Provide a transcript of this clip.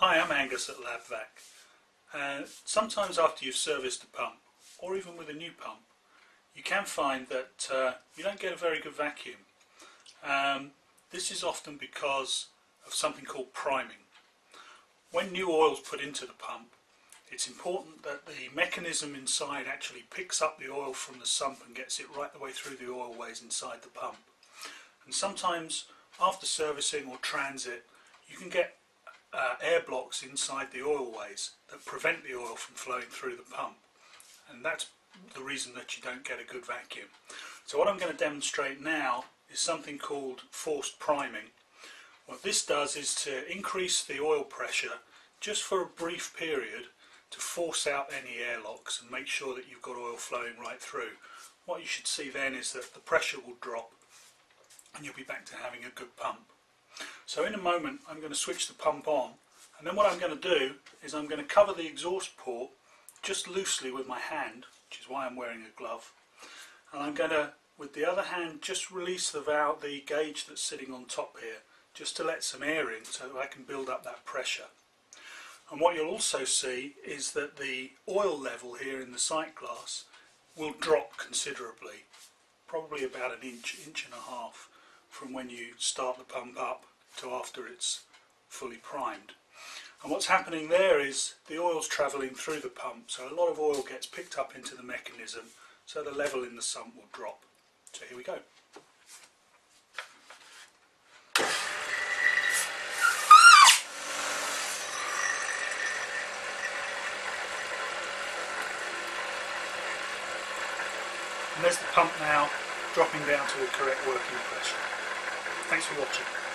Hi, I'm Angus at LabVac. Sometimes after you've serviced a pump, or even with a new pump, you can find that you don't get a very good vacuum. This is often because of something called priming. When new oil is put into the pump, it's important that the mechanism inside actually picks up the oil from the sump and gets it right the way through the oil ways inside the pump. And sometimes after servicing or transit, you can get air blocks inside the oil ways that prevent the oil from flowing through the pump, and that's the reason that you don't get a good vacuum. So what I'm going to demonstrate now is something called forced priming. What this does is to increase the oil pressure just for a brief period to force out any airlocks and make sure that you've got oil flowing right through. What you should see then is that the pressure will drop and you'll be back to having a good pump. So in a moment I'm going to switch the pump on, and then what I'm going to do is I'm going to cover the exhaust port just loosely with my hand, which is why I'm wearing a glove, and I'm going to, with the other hand, just release the valve, the gauge that's sitting on top here, just to let some air in so that I can build up that pressure. And what you'll also see is that the oil level here in the sight glass will drop considerably, probably about an inch, inch and a half from when you start the pump up to after it's fully primed. And what's happening there is the oil's travelling through the pump, so a lot of oil gets picked up into the mechanism, so the level in the sump will drop. So here we go. And there's the pump now dropping down to the correct working pressure. Thanks for watching.